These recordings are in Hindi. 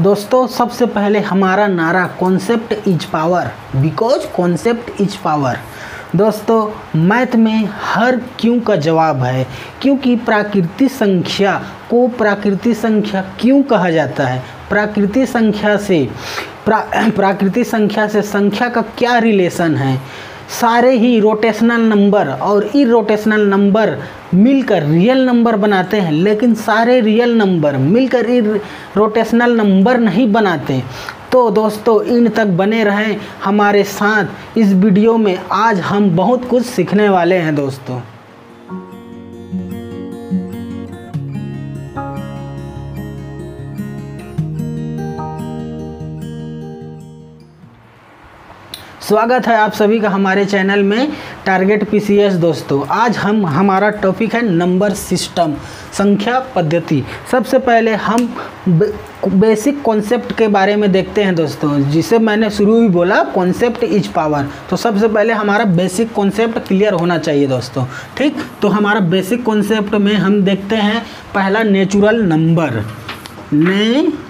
दोस्तों सबसे पहले हमारा नारा concept is power, because concept is power. दोस्तों मैथ में हर क्यों का जवाब है, क्योंकि प्राकृतिक संख्या को प्राकृतिक संख्या क्यों कहा जाता है, प्राकृतिक संख्या से प्राकृतिक संख्या से संख्या का क्या रिलेशन है। सारे ही रोटेशनल नंबर और इरोटेशनल नंबर मिलकर रियल नंबर बनाते हैं, लेकिन सारे रियल नंबर मिलकर इरोटेशनल नंबर नहीं बनाते। तो दोस्तों इन तक बने रहें हमारे साथ, इस वीडियो में आज हम बहुत कुछ सीखने वाले हैं दोस्तों। स्वागत है आप सभी का हमारे चैनल में टारगेट पीसीएस। दोस्तों आज हमारा टॉपिक है नंबर सिस्टम, संख्या पद्धति। सबसे पहले हम बेसिक कॉन्सेप्ट के बारे में देखते हैं दोस्तों, जिसे मैंने शुरू ही बोला कॉन्सेप्ट इज पावर। तो सबसे पहले हमारा बेसिक कॉन्सेप्ट क्लियर होना चाहिए दोस्तों, ठीक। तो हमारा बेसिक कॉन्सेप्ट में हम देखते हैं पहला नेचुरल नंबर, नेचुरल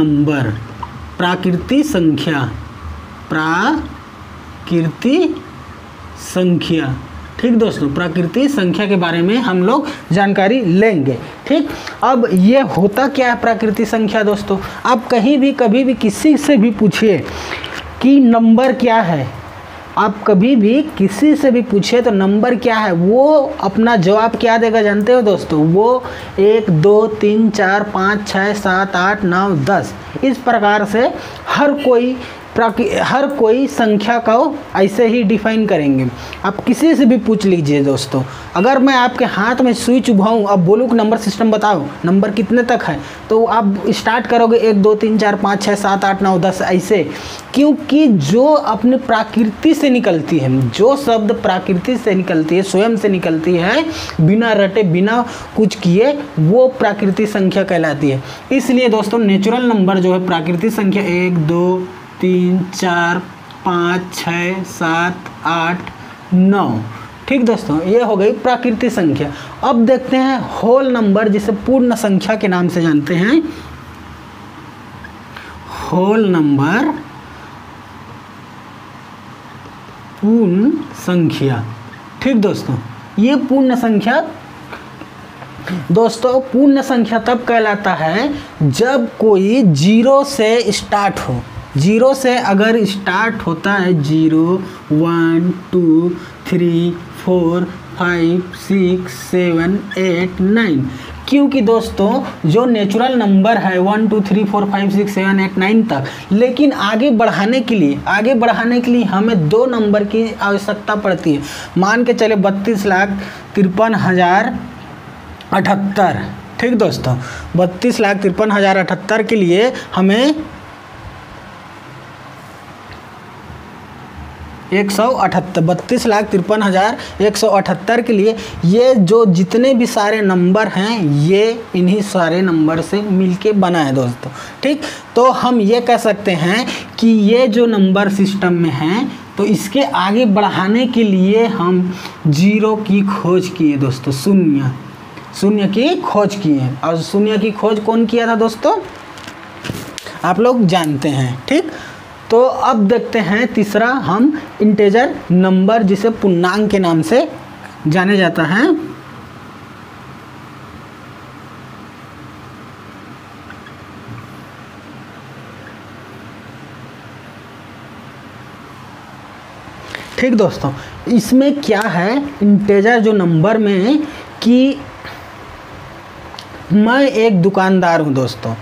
नंबर प्राकृतिक संख्या, प्राकृतिक संख्या, ठीक दोस्तों। प्राकृतिक संख्या के बारे में हम लोग जानकारी लेंगे, ठीक। अब ये होता क्या है प्राकृतिक संख्या दोस्तों, आप कहीं भी कभी भी किसी से भी पूछिए कि नंबर क्या है, आप कभी भी किसी से भी पूछे तो नंबर क्या है, वो अपना जवाब क्या देगा जानते हो दोस्तों, वो 1 2 3 4 5 6 7 8 9 10 इस प्रकार से हर कोई संख्या को ऐसे ही डिफाइन करेंगे। आप किसी से भी पूछ लीजिए दोस्तों, अगर मैं आपके हाथ में स्विच उभाऊँ, अब बोलूँ कि नंबर सिस्टम बताओ नंबर कितने तक है, तो आप स्टार्ट करोगे 1 2 3 4 5 6 7 8 9 10 ऐसे, क्योंकि जो अपने प्राकृति से निकलती है, जो शब्द प्राकृति से निकलती है, स्वयं से निकलती है, बिना रटे बिना कुछ किए, वो प्राकृतिक संख्या कहलाती है। इसलिए दोस्तों नेचुरल नंबर जो है प्राकृतिक संख्या 1 2 3 4 5 6 7 8 9, ठीक दोस्तों, ये हो गई प्राकृतिक संख्या। अब देखते हैं होल नंबर, जिसे पूर्ण संख्या के नाम से जानते हैं। होल नंबर पूर्ण संख्या, ठीक दोस्तों। ये पूर्ण संख्या दोस्तों, पूर्ण संख्या तब कहलाता है जब कोई जीरो से स्टार्ट हो। जीरो से अगर स्टार्ट होता है, 0 1 2 3 4 5 6 7 8 9, क्योंकि दोस्तों जो नेचुरल नंबर है 1 2 3 4 5 6 7 8 9 तक, लेकिन आगे बढ़ाने के लिए हमें दो नंबर की आवश्यकता पड़ती है। मान के चले 32,53,078, ठीक दोस्तों, 32,53,078 के लिए हमें 32,53,178 के लिए ये जो जितने भी सारे नंबर हैं, ये इन्हीं सारे नंबर से मिलके बना है दोस्तों, ठीक। तो हम ये कह सकते हैं कि ये जो नंबर सिस्टम में हैं, तो इसके आगे बढ़ाने के लिए हम जीरो की खोज किए दोस्तों, शून्य की खोज किए। और शून्य की खोज कौन किया था दोस्तों, आप लोग जानते हैं, ठीक। तो अब देखते हैं तीसरा, हम इंटेजर नंबर, जिसे पूर्णांक के नाम से जाने जाता है। ठीक दोस्तों, इसमें क्या है इंटेजर जो नंबर में, कि मैं एक दुकानदार हूं दोस्तों,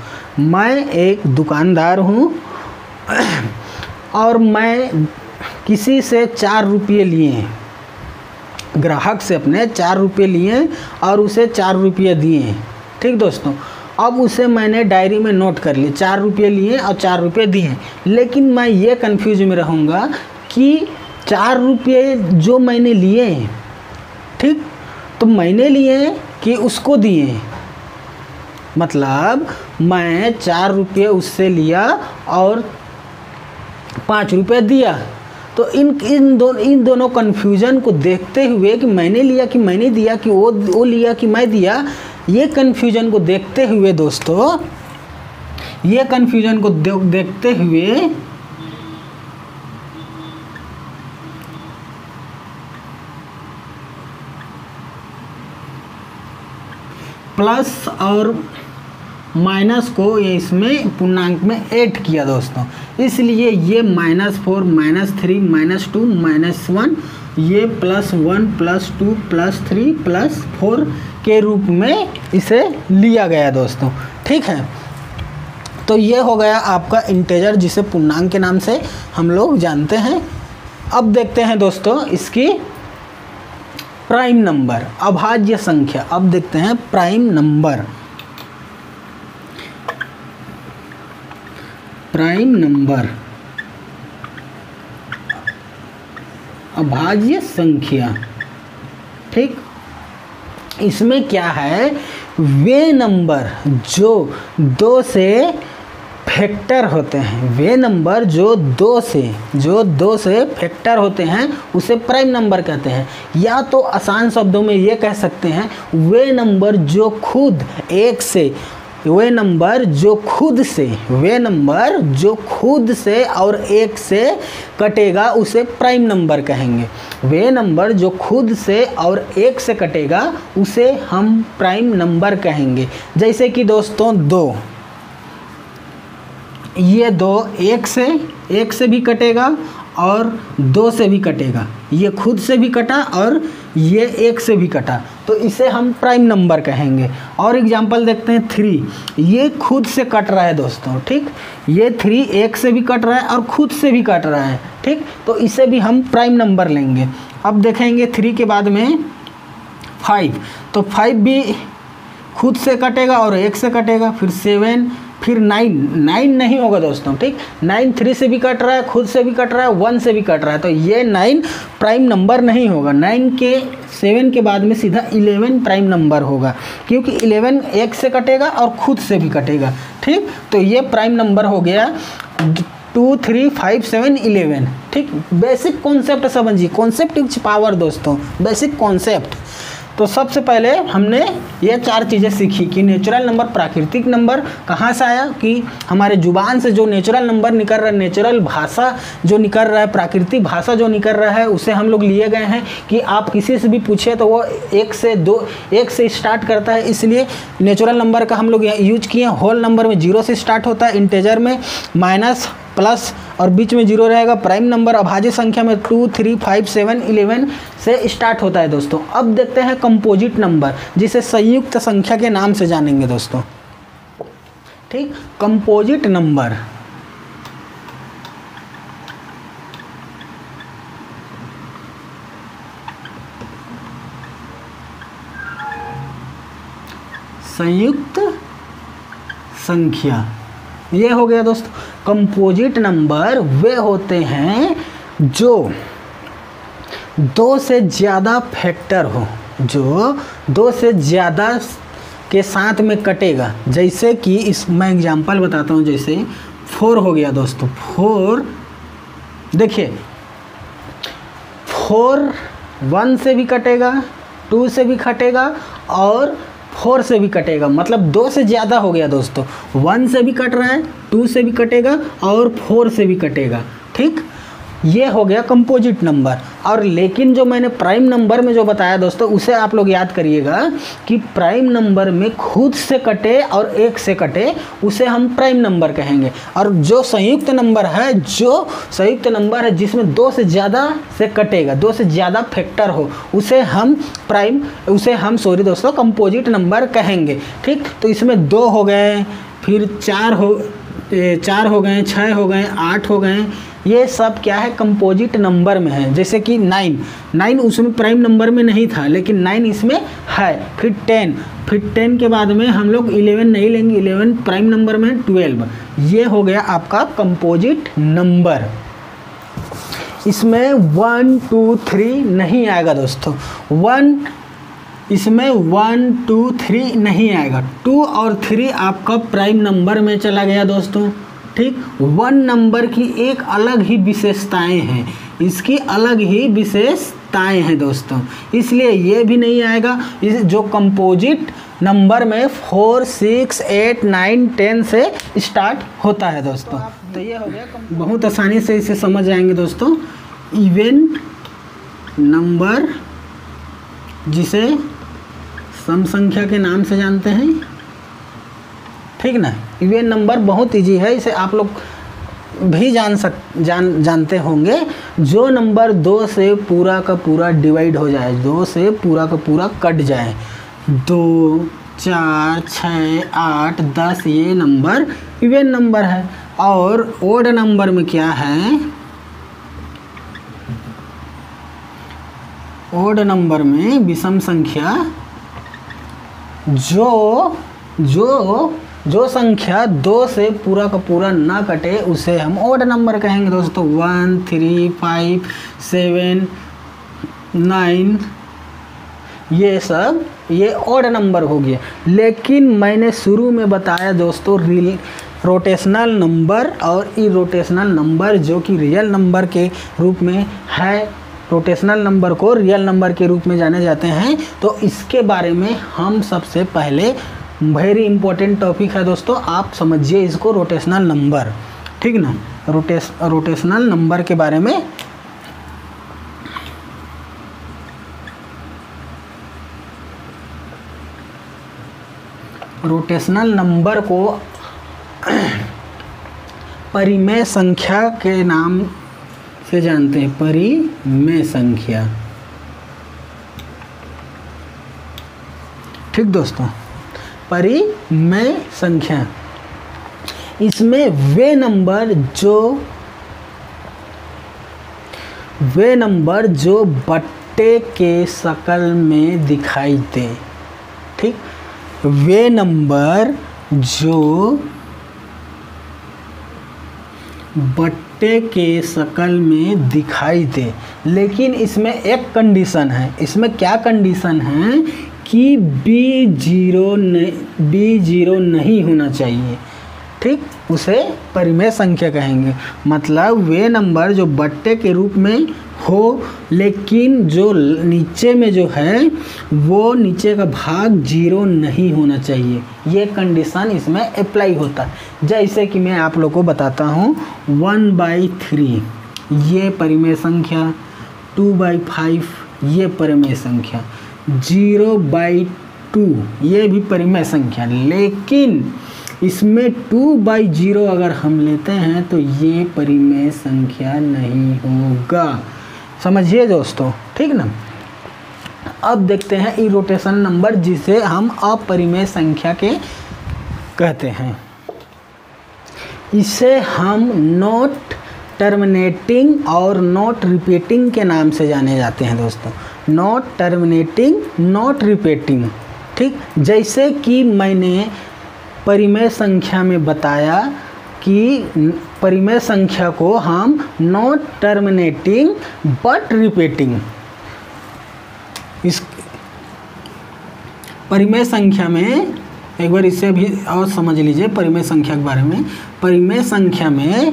मैं एक दुकानदार हूं और मैं किसी से 4 रुपये लिए, ग्राहक से अपने 4 रुपये लिए और उसे 4 रुपये दिए, ठीक दोस्तों। अब उसे मैंने डायरी में नोट कर लिए, 4 रुपये लिए और 4 रुपये दिए, लेकिन मैं ये कंफ्यूज में रहूँगा कि 4 रुपये जो मैंने लिए, ठीक, तो मैंने लिए कि उसको दिए, मतलब मैं 4 रुपये उससे लिया और 5 रुपये दिया। तो इन दोनों कन्फ्यूज़न को देखते हुए कि मैंने लिया कि मैंने दिया, कि वो लिया कि मैं दिया, ये कन्फ्यूजन को देखते हुए दोस्तों, ये कन्फ्यूजन को देखते हुए प्लस और माइनस को ये इसमें पूर्णांक में ऐड किया दोस्तों, इसलिए ये -4 -3 -2 -1 ये +1 +2 +3 +4 के रूप में इसे लिया गया दोस्तों। ठीक है, तो ये हो गया आपका इंटेजर जिसे पूर्णांक के नाम से हम लोग जानते हैं। अब देखते हैं दोस्तों इसकी प्राइम नंबर, अभाज्य संख्या। अब देखते हैं प्राइम नंबर, प्राइम नंबर अभाज्य संख्या। ठीक, इसमें क्या है, वे नंबर जो 2 से फैक्टर होते हैं, वे नंबर जो दो से फैक्टर होते हैं उसे प्राइम नंबर कहते हैं। या तो आसान शब्दों में ये कह सकते हैं वे नंबर जो खुद से और 1 से कटेगा उसे प्राइम नंबर कहेंगे। वे नंबर जो खुद से और 1 से कटेगा उसे हम प्राइम नंबर कहेंगे। जैसे कि दोस्तों 2, ये 2 एक से भी कटेगा और 2 से भी कटेगा, ये खुद से भी कटा और ये 1 से भी कटा, तो इसे हम प्राइम नंबर कहेंगे। और एग्जांपल देखते हैं 3, ये खुद से कट रहा है दोस्तों। ठीक, ये 3 1 से भी कट रहा है और खुद से भी कट रहा है। ठीक, तो इसे भी हम प्राइम नंबर लेंगे। अब देखेंगे 3 के बाद में 5, तो 5 भी खुद से कटेगा और 1 से कटेगा। फिर 7, फिर 9 नहीं होगा दोस्तों। ठीक, 9 3 से भी कट रहा है, खुद से भी कट रहा है, 1 से भी कट रहा है, तो ये 9 प्राइम नंबर नहीं होगा। 7 के बाद में सीधा 11 प्राइम नंबर होगा, क्योंकि 11 1 से कटेगा और खुद से भी कटेगा। ठीक, तो ये प्राइम नंबर हो गया 2 3 5 7 11। ठीक, बेसिक कॉन्सेप्ट समझिए, कॉन्सेप्ट इज पावर दोस्तों, बेसिक कॉन्सेप्ट। तो सबसे पहले हमने ये 4 चीज़ें सीखी कि नेचुरल नंबर, प्राकृतिक नंबर कहाँ से आया, कि हमारे जुबान से जो नेचुरल नंबर निकल रहा है, नेचुरल भाषा जो निकल रहा है, प्राकृतिक भाषा जो निकल रहा है, उसे हम लोग लिए गए हैं कि आप किसी से भी पूछे तो वो 1 से स्टार्ट करता है, इसलिए नेचुरल नंबर का हम लोग यूज किए। होल नंबर में 0 से स्टार्ट होता है, इंटेजर में माइनस प्लस और बीच में 0 रहेगा। प्राइम नंबर अभाज्य संख्या में 2 3 5 7 11 से स्टार्ट होता है दोस्तों। अब देखते हैं कंपोजिट नंबर, जिसे संयुक्त संख्या के नाम से जानेंगे दोस्तों। ठीक, कंपोजिट नंबर, संयुक्त संख्या, ये हो गया दोस्तों। कंपोजिट नंबर वे होते हैं जो 2 से ज़्यादा फैक्टर हो, जो 2 से ज़्यादा के साथ में कटेगा। जैसे कि इस मैं एग्जांपल बताता हूँ, जैसे 4 हो गया दोस्तों। 4 देखिए, 4 1 से भी कटेगा, 2 से भी कटेगा और 4 से भी कटेगा, मतलब 2 से ज़्यादा हो गया दोस्तों। 1 से भी कट रहा है, 2 से भी कटेगा और 4 से भी कटेगा। ठीक, ये हो गया कंपोजिट नंबर। और लेकिन जो मैंने प्राइम नंबर में जो बताया दोस्तों, उसे आप लोग याद करिएगा कि प्राइम नंबर में खुद से कटे और 1 से कटे उसे हम प्राइम नंबर कहेंगे। और जो संयुक्त नंबर है, जिसमें 2 से ज़्यादा से कटेगा, 2 से ज़्यादा फैक्टर हो, उसे हम कंपोजिट नंबर कहेंगे। ठीक, तो इसमें 2 हो गए, फिर 4 हो गए, 6 हो गए, 8 हो गए, ये सब क्या है, कंपोजिट नंबर में है। जैसे कि 9 उसमें प्राइम नंबर में नहीं था, लेकिन 9 इसमें है। फिर 10 के बाद में हम लोग 11 नहीं लेंगे, 11 प्राइम नंबर में है। 12 ये हो गया आपका कंपोजिट नंबर। इसमें 1 2 3 नहीं आएगा दोस्तों, 1 2 3 नहीं आएगा। 2 और 3 आपका प्राइम नंबर में चला गया दोस्तों। ठीक, 1 नंबर की एक अलग ही विशेषताएं हैं, इसकी अलग ही विशेष ताएँ हैं दोस्तों, इसलिए ये भी नहीं आएगा। जो कंपोजिट नंबर में 4, 6, 8, 9, 10 से स्टार्ट होता है दोस्तों, तो ये हो गया। बहुत आसानी से इसे समझ जाएंगे दोस्तों। इवन नंबर जिसे सम संख्या के नाम से जानते हैं, ठीक ना, इवन नंबर बहुत इजी है, इसे आप लोग भी जानते होंगे। जो नंबर 2 से पूरा का पूरा डिवाइड हो जाए, 2 से पूरा का पूरा कट जाए, 2, 4, 6, 8, 10 ये नंबर इवन नंबर है। और ओड नंबर में क्या है, ओड नंबर में विषम संख्या जो जो जो संख्या 2 से पूरा का पूरा ना कटे उसे हम ओड नंबर कहेंगे दोस्तों। 1, 3, 5, 7, 9 ये सब ये ओड नंबर हो गया। लेकिन मैंने शुरू में बताया दोस्तों, रोटेशनल नंबर और इरोटेशनल नंबर जो कि रियल नंबर के रूप में है, रोटेशनल नंबर को रियल नंबर के रूप में जाने जाते हैं, तो इसके बारे में हम सबसे पहले, वेरी इंपॉर्टेंट टॉपिक है दोस्तों, आप समझिए इसको, रोटेशनल नंबर, ठीक ना। रोटेशनल नंबर के बारे में रोटेशनल नंबर को परिमेय संख्या के नाम से जानते हैं। परिमेय संख्या, ठीक दोस्तों, परिमेय संख्या। इसमें वे नंबर जो बट्टे के शक्ल में दिखाई दे, ठीक, वे नंबर जो बट्टे के शक्ल में दिखाई दे। लेकिन इसमें एक कंडीशन है, इसमें क्या कंडीशन है कि B 0 नहीं होना चाहिए, ठीक, उसे परिमेय संख्या कहेंगे। मतलब वे नंबर जो बट्टे के रूप में हो लेकिन जो नीचे में जो है वो नीचे का भाग 0 नहीं होना चाहिए, ये कंडीशन इसमें अप्लाई होता है। जैसे कि मैं आप लोगों को बताता हूँ, 1/3 ये परिमेय संख्या, 2/5 ये परिमेय संख्या, 0/2 ये भी परिमेय संख्या। लेकिन इसमें 2/0 अगर हम लेते हैं तो ये परिमेय संख्या नहीं होगा, समझिए दोस्तों, ठीक ना। अब देखते हैं इरोटेशनल नंबर जिसे हम अपरिमेय संख्या के कहते हैं। इसे हम नॉट टर्मिनेटिंग और नॉट रिपीटिंग के नाम से जाने जाते हैं दोस्तों, नॉट टर्मिनेटिंग, नॉट रिपीटिंग, ठीक। जैसे कि मैंने परिमेय संख्या में बताया कि परिमेय संख्या को हम नॉट टर्मिनेटिंग बट रिपीटिंग, इस परिमेय संख्या में एक बार इसे भी और समझ लीजिए। परिमेय संख्या के बारे में, परिमेय संख्या में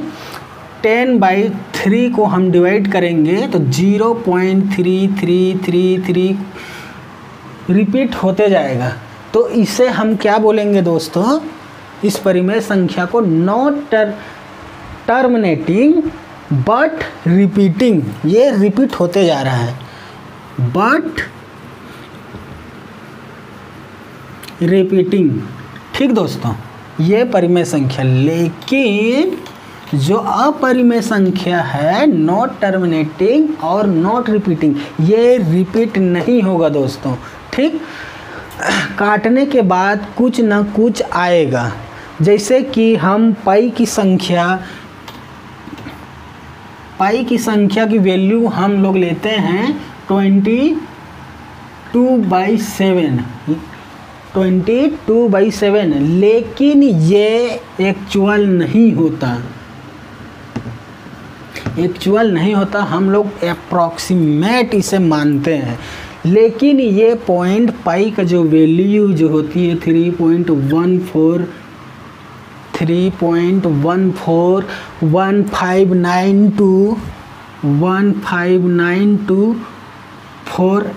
10/3 को हम डिवाइड करेंगे तो 0.3333 रिपीट होते जाएगा, तो इसे हम क्या बोलेंगे दोस्तों, इस परिमेय संख्या को नॉट टर्मिनेटिंग बट रिपीटिंग, ये रिपीट होते जा रहा है, बट रिपीटिंग, ठीक दोस्तों, ये परिमेय संख्या। लेकिन जो अपरिमेय संख्या है नॉट टर्मिनेटिंग और नॉट रिपीटिंग, ये रिपीट नहीं होगा दोस्तों, ठीक। काटने के बाद कुछ ना कुछ आएगा, जैसे कि हम पाई की संख्या की वैल्यू हम लोग लेते हैं 22/7, 22/7, लेकिन ये एक्चुअल नहीं होता, एक्चुअल नहीं होता, हम लोग अप्रॉक्सीमेट इसे मानते हैं। लेकिन ये पॉइंट पाई का जो वैल्यू जो होती है 3.14, 159 4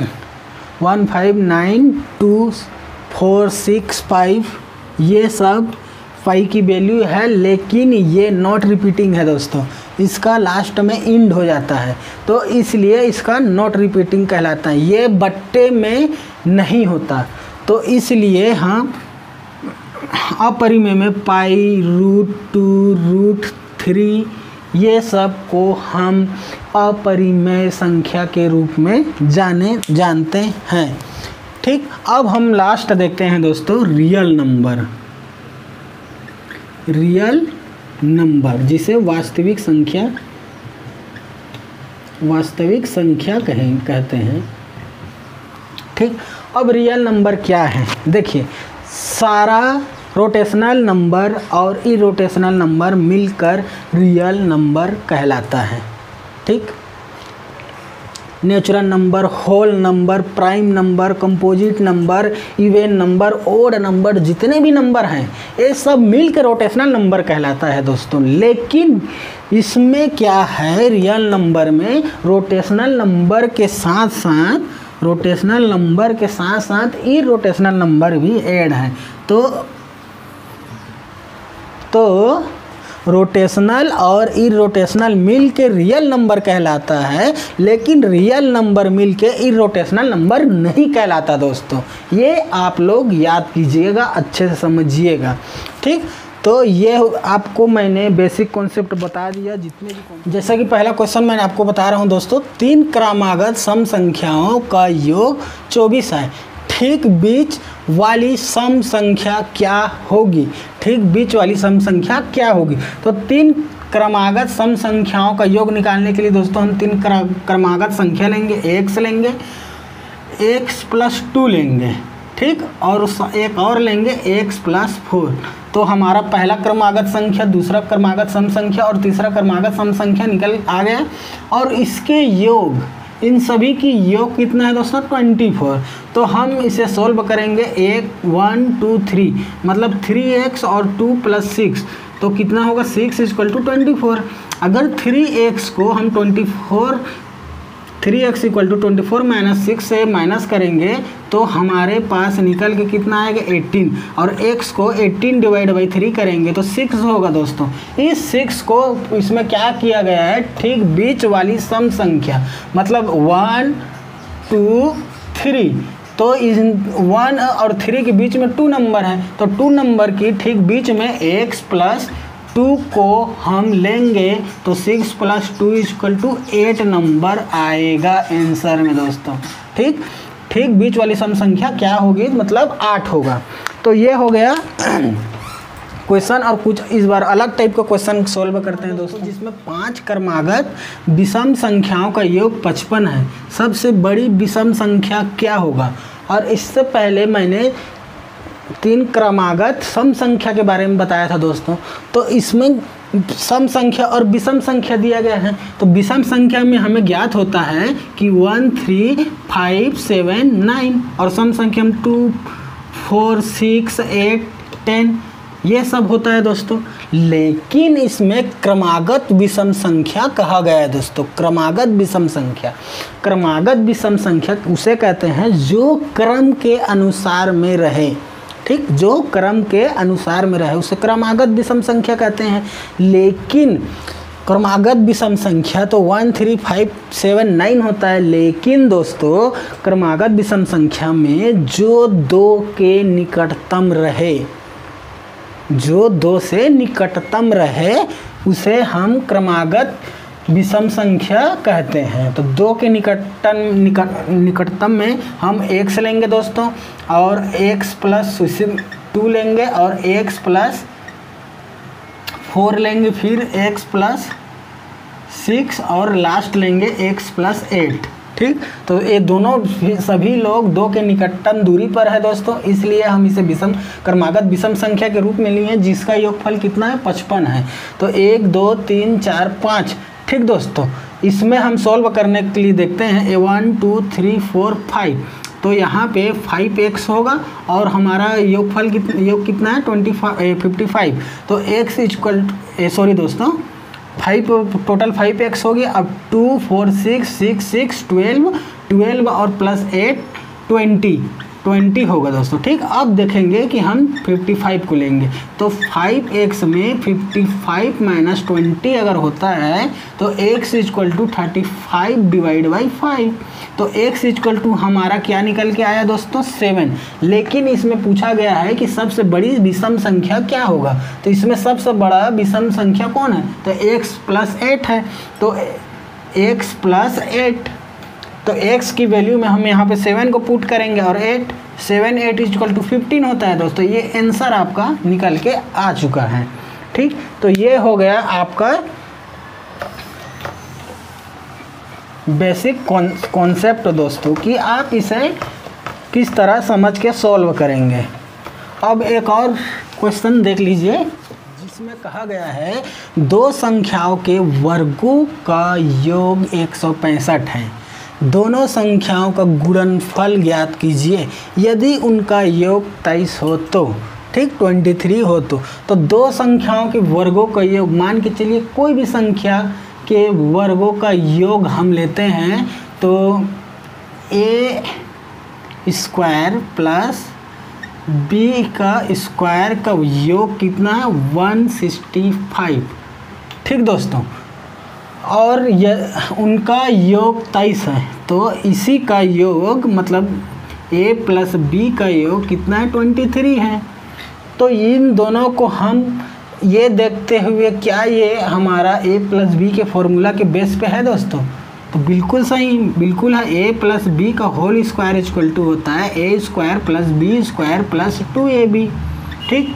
1 5 9 2 4 6 5 ये सब पाई की वैल्यू है, लेकिन ये नॉट रिपीटिंग है दोस्तों, इसका लास्ट में इंड हो जाता है तो इसलिए इसका नॉट रिपीटिंग कहलाता है। ये बट्टे में नहीं होता तो इसलिए हम अपरिमेय में पाई, √2, √3 ये सब को हम अपरिमेय संख्या के रूप में जानते हैं। ठीक, अब हम लास्ट देखते हैं दोस्तों रियल नंबर। रियल नंबर जिसे वास्तविक संख्या कहते हैं। ठीक, अब रियल नंबर क्या है, देखिए सारा रोटेशनल नंबर और इरोटेशनल नंबर मिलकर रियल नंबर कहलाता है। ठीक, natural number, whole number, prime number, composite number, even number, odd number, जितने भी नंबर हैं ये सब मिलकर रोटेशनल नंबर कहलाता है दोस्तों। लेकिन इसमें क्या है, रियल नंबर में रोटेशनल नंबर के साथ साथ इरोटेशनल नंबर भी ऐड है। तो रोटेशनल और इरोटेशनल मिल के रियल नंबर कहलाता है, लेकिन रियल नंबर मिल के इरोटेशनल नंबर नहीं कहलाता दोस्तों। ये आप लोग याद कीजिएगा, अच्छे से समझिएगा। ठीक, तो ये आपको मैंने बेसिक कॉन्सेप्ट बता दिया जितने भी, जैसा कि पहला क्वेश्चन मैंने आपको बता रहा हूँ दोस्तों, 3 क्रमागत सम संख्याओं का योग 24 है, ठीक बीच वाली सम संख्या क्या होगी? तो 3 क्रमागत सम संख्याओं का योग निकालने के लिए दोस्तों हम 3 क्रमागत संख्या लेंगे, x + 2 लेंगे, ठीक, और एक और लेंगे x + 4। तो हमारा पहला क्रमागत संख्या, दूसरा क्रमागत सम संख्या और तीसरा क्रमागत सम संख्या निकल आ गया, और इसके योग, इन सभी की योग कितना है दोस्तों, 24। तो हम इसे सोल्व करेंगे 1 2 3 मतलब 3x और 2 + 6, तो कितना होगा 6 = 24। अगर 3x को हम 3x = 24 -6 से माइनस करेंगे तो हमारे पास निकल के कितना आएगा 18, और x को 18 / 3 करेंगे तो 6 होगा दोस्तों। इस 6 को इसमें क्या किया गया है, ठीक बीच वाली सम संख्या, मतलब 1 2 3, तो इन 1 और 3 के बीच में 2 नंबर हैं, तो 2 नंबर की ठीक बीच में x + 2 को हम लेंगे तो 6 + 2 = 8 नंबर आएगा आंसर में दोस्तों। ठीक बीच वाली सम संख्या क्या होगी, मतलब 8 होगा। तो ये हो गया क्वेश्चन, और कुछ इस बार अलग टाइप का क्वेश्चन सॉल्व करते हैं दोस्तों, जिसमें 5 क्रमागत विषम संख्याओं का योग 55 है। सबसे बड़ी विषम संख्या क्या होगा, और इससे पहले मैंने 3 क्रमागत सम संख्या के बारे में बताया था दोस्तों, तो इसमें सम संख्या और विषम संख्या दिया गया है। तो विषम संख्या में हमें ज्ञात होता है कि 1 3 5 7 9, और सम संख्या में 2 4 6 8 10 ये सब होता है दोस्तों। लेकिन इसमें क्रमागत विषम संख्या कहा गया है दोस्तों, क्रमागत विषम संख्या उसे कहते हैं जो क्रम के अनुसार में रहे। ठीक, जो क्रम के अनुसार में रहे उसे क्रमागत विषम संख्या कहते हैं। लेकिन क्रमागत विषम संख्या तो 1 3 5 7 9 होता है, लेकिन दोस्तों क्रमागत विषम संख्या में जो 2 के निकटतम रहे, जो 2 से निकटतम रहे उसे हम क्रमागत विषम संख्या कहते हैं। तो 2 के निकटतम में हम x लेंगे दोस्तों, और x + 2 लेंगे, और x + 4 लेंगे, फिर x + 6 और लास्ट लेंगे x + 8। ठीक, तो ये दोनों सभी लोग 2 के निकटतम दूरी पर है दोस्तों, इसलिए हम इसे क्रमागत विषम संख्या के रूप में लिए, जिसका योगफल कितना है 55 है। तो 1 2 3 4 5। ठीक दोस्तों, इसमें हम सॉल्व करने के लिए देखते हैं 1 2 3 4 5, तो यहाँ पे 5x होगा, और हमारा योगफल योग कितना है 55। तो x इक्वल, सॉरी दोस्तों, फाइव टोटल 5x होगी। अब 2 4 6 6 6 12 12 और प्लस 8 20 होगा दोस्तों, ठीक। अब देखेंगे कि हम 55 को लेंगे तो 5x में 55 माइनस 20 अगर होता है तो x equal to 35 divide by 5, तो x इक्वल टू हमारा क्या निकल के आया दोस्तों 7। लेकिन इसमें पूछा गया है कि सबसे बड़ी विषम संख्या क्या होगा, तो इसमें सबसे बड़ा विषम संख्या कौन है, तो x प्लस 8 है। तो x प्लस 8, तो x की वैल्यू में हम यहाँ पे 7 को पुट करेंगे और 8 इक्वल टू 15 होता है दोस्तों। ये आंसर आपका निकल के आ चुका है, ठीक। तो ये हो गया आपका बेसिक कॉन्सेप्ट दोस्तों कि आप इसे किस तरह समझ के सॉल्व करेंगे। अब एक और क्वेश्चन देख लीजिए जिसमें कहा गया है दो संख्याओं के वर्गों का योग 165 है, दोनों संख्याओं का गुणनफल ज्ञात कीजिए, यदि उनका योग 23 हो तो, ठीक 23 हो तो दो संख्याओं के वर्गों का योग, मान के चलिए कोई भी संख्या के वर्गों का योग हम लेते हैं तो ए स्क्वायर प्लस बी का स्क्वायर का योग कितना है 165, ठीक दोस्तों, और उनका योग 23 है। तो इसी का योग मतलब a प्लस बी का योग कितना है 23 है। तो इन दोनों को हम ये देखते हुए क्या ये हमारा a प्लस बी के फॉर्मूला के बेस पे है दोस्तों, तो बिल्कुल सही, बिल्कुल है। a प्लस बी का होल स्क्वायर इक्वल टू होता है ए square plus B square plus 2ab, ठीक।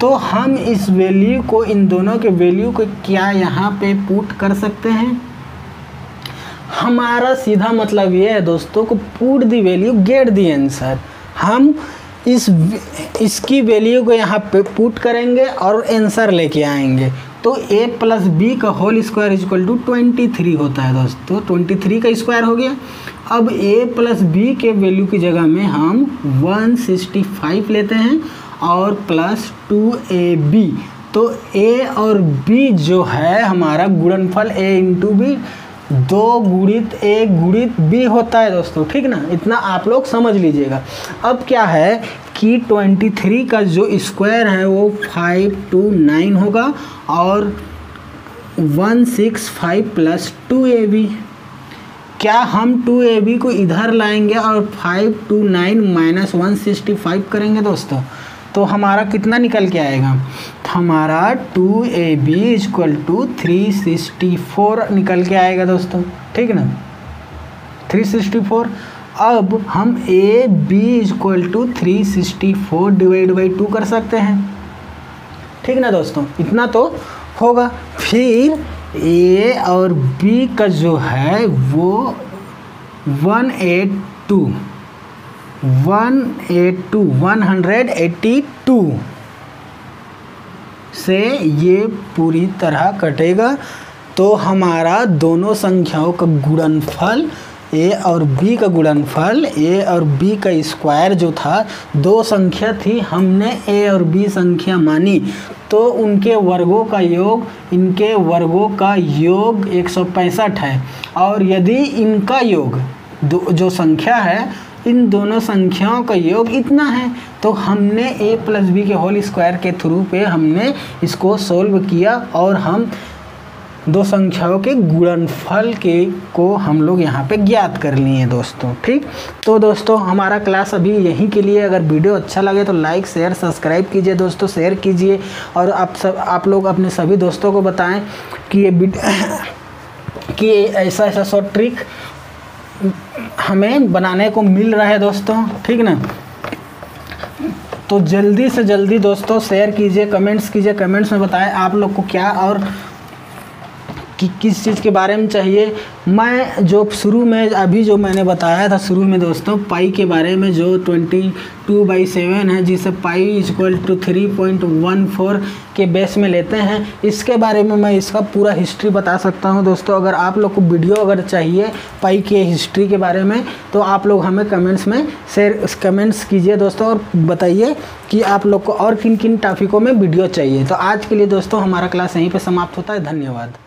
तो हम इस वैल्यू को, इन दोनों के वैल्यू को क्या यहाँ पे पुट कर सकते हैं, हमारा सीधा मतलब ये है दोस्तों को put the value get the answer. हम इसकी वैल्यू को यहाँ पे पुट करेंगे और आंसर लेके आएंगे। तो a प्लस बी का होल स्क्वायर इक्वल टू 23 होता है दोस्तों, 23 का स्क्वायर हो गया। अब a प्लस बी के वैल्यू की जगह में हम 165 लेते हैं और प्लस 2ab, तो a और b जो है हमारा गुणनफल a इंटू बी 2 गुणित a गुणित b होता है दोस्तों, ठीक ना। इतना आप लोग समझ लीजिएगा। अब क्या है कि 23 का जो स्क्वायर है वो 529 होगा और 165 प्लस 2ab, क्या हम 2ab को इधर लाएंगे और 529 माइनस 165 करेंगे दोस्तों, तो हमारा कितना निकल के आएगा, हमारा 2ab इक्वल टू 364 निकल के आएगा दोस्तों, ठीक ना, 364। अब हम ab equal to 364 divide by 2 कर सकते हैं, ठीक ना दोस्तों, इतना तो होगा। फिर a और b का जो है वो 182 से ये पूरी तरह कटेगा, तो हमारा दोनों संख्याओं का गुणनफल a और b का गुणनफल, a और b का स्क्वायर जो था, दो संख्या थी, हमने a और b संख्या मानी, तो उनके वर्गों का योग, इनके वर्गों का योग 165 है। और यदि इनका योग जो संख्या है, इन दोनों संख्याओं का योग इतना है, तो हमने a प्लस बी के होल स्क्वायर के थ्रू पे हमने इसको सोल्व किया और हम दो संख्याओं के गुणनफल के को हम लोग यहाँ पे ज्ञात कर लिए दोस्तों, ठीक। तो दोस्तों हमारा क्लास अभी यहीं के लिए, अगर वीडियो अच्छा लगे तो लाइक शेयर सब्सक्राइब कीजिए दोस्तों, शेयर कीजिए और आप लोग अपने सभी दोस्तों को बताएं कि ऐसा शॉर्ट ट्रिक हमें बनाने को मिल रहा है दोस्तों, ठीक ना। तो जल्दी से जल्दी दोस्तों शेयर कीजिए, कमेंट्स में बताएं आप लोग को क्या और किस चीज़ के बारे में चाहिए। मैं जो शुरू में अभी जो मैंने बताया था शुरू में दोस्तों, पाई के बारे में जो 22/7 है, जिसे पाई इक्वल टू 3.14 के बेस में लेते हैं, इसके बारे में मैं इसका पूरा हिस्ट्री बता सकता हूं दोस्तों। अगर आप लोग को वीडियो अगर चाहिए पाई के हिस्ट्री के बारे में तो आप लोग हमें कमेंट्स में कमेंट्स कीजिए दोस्तों और बताइए कि आप लोग को और किन किन टॉपिकों में वीडियो चाहिए। तो आज के लिए दोस्तों हमारा क्लास यहीं पर समाप्त होता है, धन्यवाद।